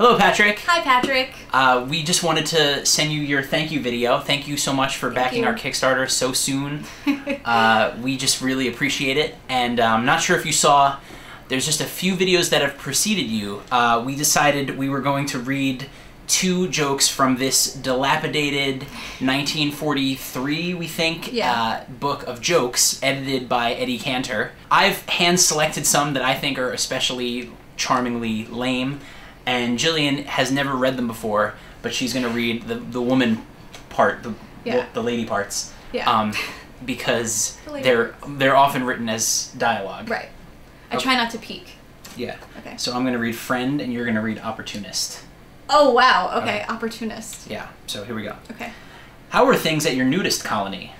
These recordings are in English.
Hello, Patrick. Hi, Patrick. We just wanted to send you your thank you video. Thank you so much for backing our Kickstarter so soon. We just really appreciate it. And I'm not sure if you saw, there's just a few videos that have preceded you. We decided we were going to read two jokes from this dilapidated 1943, we think, book of jokes edited by Eddie Cantor. I've hand-selected some that I think are especially charmingly lame, and Jillian has never read them before, but she's going to read the woman part, the lady parts, because they're often written as dialogue. Right. I try not to peek. Yeah. Okay. So I'm going to read friend, and you're going to read opportunist. Oh, wow. Okay. Opportunist. Yeah. So here we go. Okay. How are things at your nudist colony?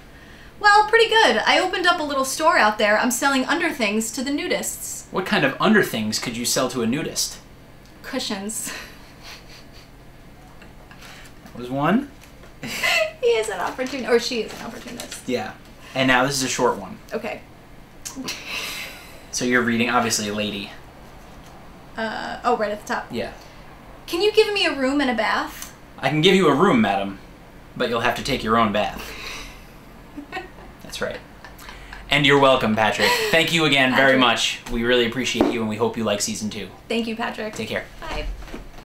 Well, pretty good. I opened up a little store out there. I'm selling underthings to the nudists. What kind of underthings could you sell to a nudist? Cushions. That was one. He is an opportunist. Or she is an opportunist. Yeah. And now this is a short one. Okay. So you're reading, obviously, a lady. Oh, right at the top. Yeah. Can you give me a room and a bath? I can give you a room, madam, but you'll have to take your own bath. That's right. And you're welcome, Patrick. Thank you again very much. We really appreciate you, and we hope you like season 2. Thank you, Patrick. Take care.